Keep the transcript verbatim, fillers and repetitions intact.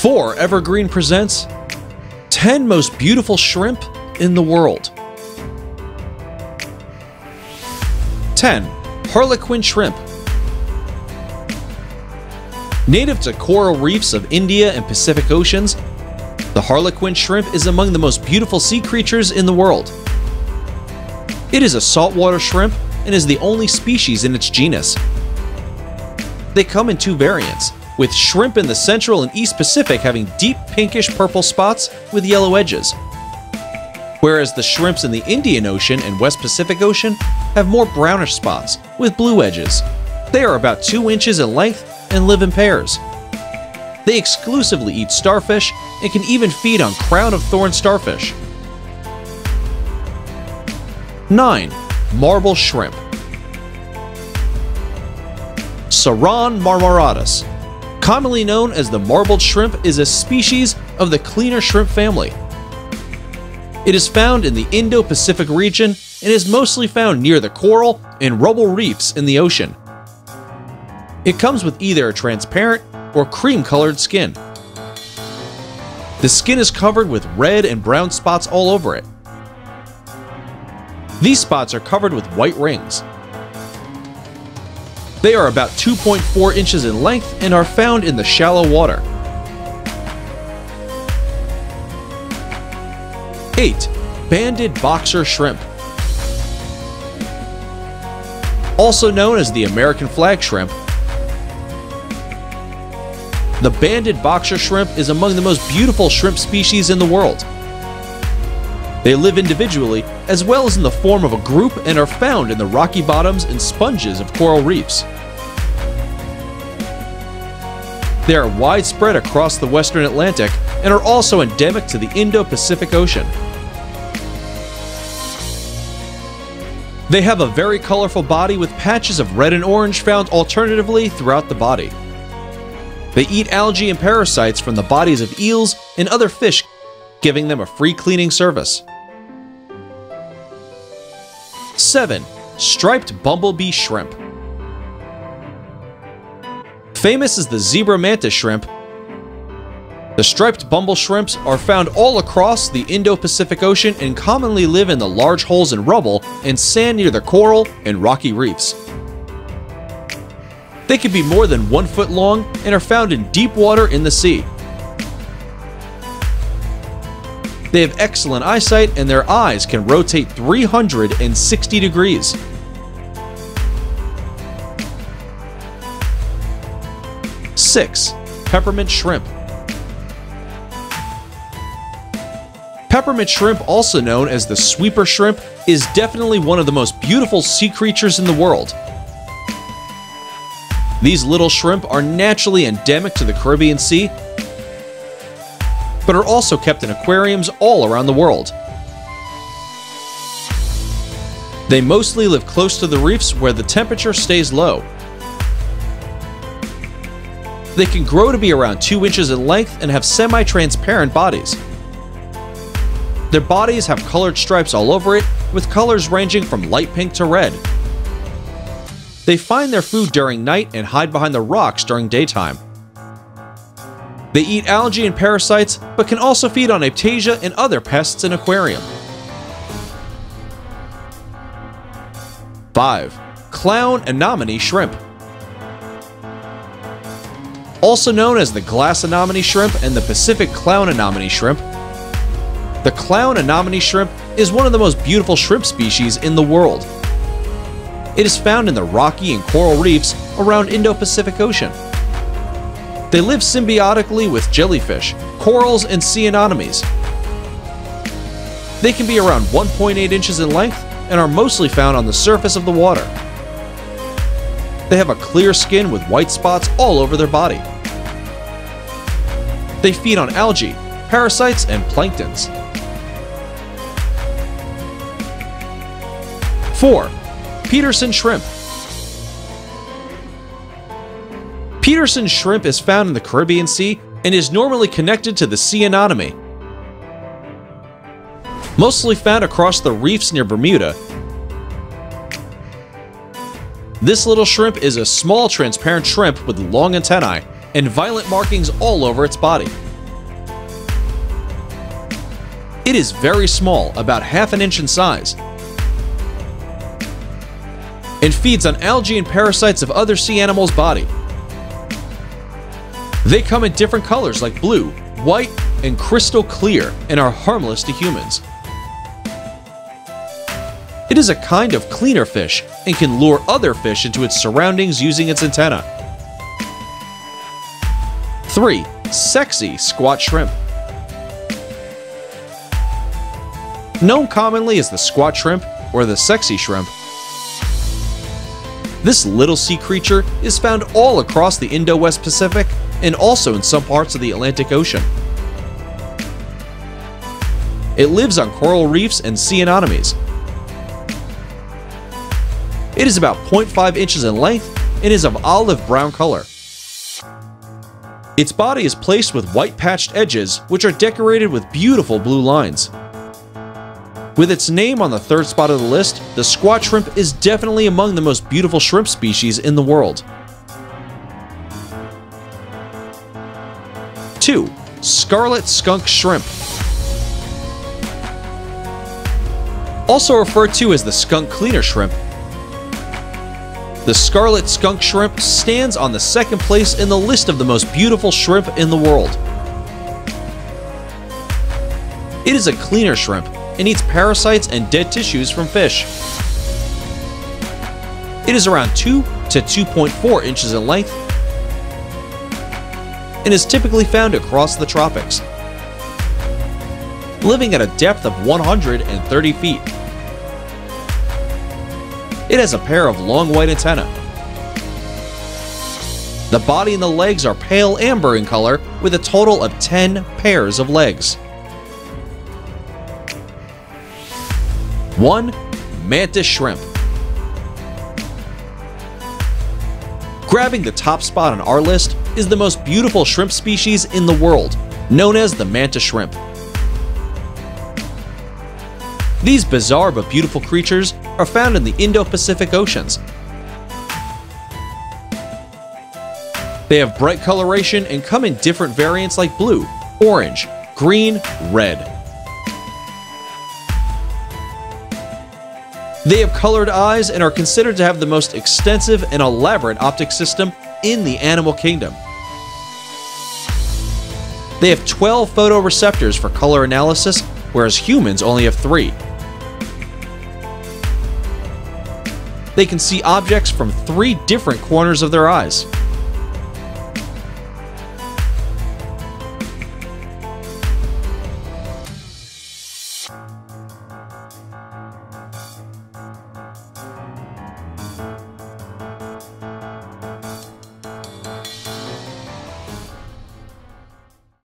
four, Evergreen presents ten most beautiful shrimp in the world. ten. Harlequin Shrimp. Native to coral reefs of India and Pacific Oceans, the Harlequin shrimp is among the most beautiful sea creatures in the world. It is a saltwater shrimp and is the only species in its genus. They come in two variants, with shrimp in the Central and East Pacific having deep pinkish-purple spots with yellow edges, whereas the shrimps in the Indian Ocean and West Pacific Ocean have more brownish spots with blue edges. They are about two inches in length and live in pairs. They exclusively eat starfish and can even feed on crown of thorn starfish. nine. Marble Shrimp. Serran marmoratus, commonly known as the marbled shrimp, is a species of the cleaner shrimp family. It is found in the Indo-Pacific region and is mostly found near the coral and rubble reefs in the ocean. It comes with either a transparent or cream-colored skin. The skin is covered with red and brown spots all over it. These spots are covered with white rings. They are about two point four inches in length and are found in the shallow water. eight. Banded Boxer Shrimp. Also known as the American Flag Shrimp, the Banded Boxer Shrimp is among the most beautiful shrimp species in the world. They live individually as well as in the form of a group and are found in the rocky bottoms and sponges of coral reefs. They are widespread across the western Atlantic and are also endemic to the Indo-Pacific Ocean. They have a very colorful body with patches of red and orange found alternatively throughout the body. They eat algae and parasites from the bodies of eels and other fish, giving them a free cleaning service. seven. Striped bumblebee shrimp. Famous as the zebra mantis shrimp, the striped bumble shrimps are found all across the Indo-Pacific Ocean and commonly live in the large holes in rubble and sand near the coral and rocky reefs. They can be more than one foot long and are found in deep water in the sea. They have excellent eyesight and their eyes can rotate three hundred sixty degrees. six. Peppermint Shrimp. Peppermint shrimp, also known as the sweeper shrimp, is definitely one of the most beautiful sea creatures in the world. These little shrimp are naturally endemic to the Caribbean Sea, but are also kept in aquariums all around the world. They mostly live close to the reefs where the temperature stays low. They can grow to be around two inches in length and have semi-transparent bodies. Their bodies have colored stripes all over it, with colors ranging from light pink to red. They find their food during night and hide behind the rocks during daytime. They eat algae and parasites, but can also feed on Aiptasia and other pests in aquarium. five. Clown Anemone Shrimp. Also known as the glass anemone shrimp and the Pacific Clown Anemone Shrimp, the clown anemone shrimp is one of the most beautiful shrimp species in the world. It is found in the rocky and coral reefs around Indo-Pacific Ocean. They live symbiotically with jellyfish, corals, and sea anemones. They can be around one point eight inches in length and are mostly found on the surface of the water. They have a clear skin with white spots all over their body. They feed on algae, parasites, and planktons. four. Pederson Shrimp. Pederson shrimp is found in the Caribbean Sea and is normally connected to the sea anemone. Mostly found across the reefs near Bermuda, this little shrimp is a small transparent shrimp with long antennae and violet markings all over its body. It is very small, about half an inch in size, and feeds on algae and parasites of other sea animals' body. They come in different colors like blue, white, and crystal clear, and are harmless to humans. It is a kind of cleaner fish and can lure other fish into its surroundings using its antenna. three. Sexy Squat Shrimp. Known commonly as the squat shrimp or the sexy shrimp, this little sea creature is found all across the Indo-West Pacific and also in some parts of the Atlantic Ocean. It lives on coral reefs and sea anemones. It is about zero point five inches in length and is of olive brown color. Its body is placed with white patched edges, which are decorated with beautiful blue lines. With its name on the third spot of the list, the squat shrimp is definitely among the most beautiful shrimp species in the world. two. Scarlet Skunk Shrimp. Also referred to as the skunk cleaner shrimp, the scarlet skunk shrimp stands on the second place in the list of the most beautiful shrimp in the world. It is a cleaner shrimp and eats parasites and dead tissues from fish. It is around two to two point four inches in length and is typically found across the tropics, living at a depth of one hundred thirty feet. It has a pair of long white antennae. The body and the legs are pale amber in color, with a total of ten pairs of legs. one. Mantis Shrimp. Grabbing the top spot on our list is the most beautiful shrimp species in the world, known as the mantis shrimp. These bizarre but beautiful creatures are found in the Indo-Pacific Oceans. They have bright coloration and come in different variants like blue, orange, green, red. They have colored eyes and are considered to have the most extensive and elaborate optic system in the animal kingdom. They have twelve photoreceptors for color analysis, whereas humans only have three. They can see objects from three different corners of their eyes.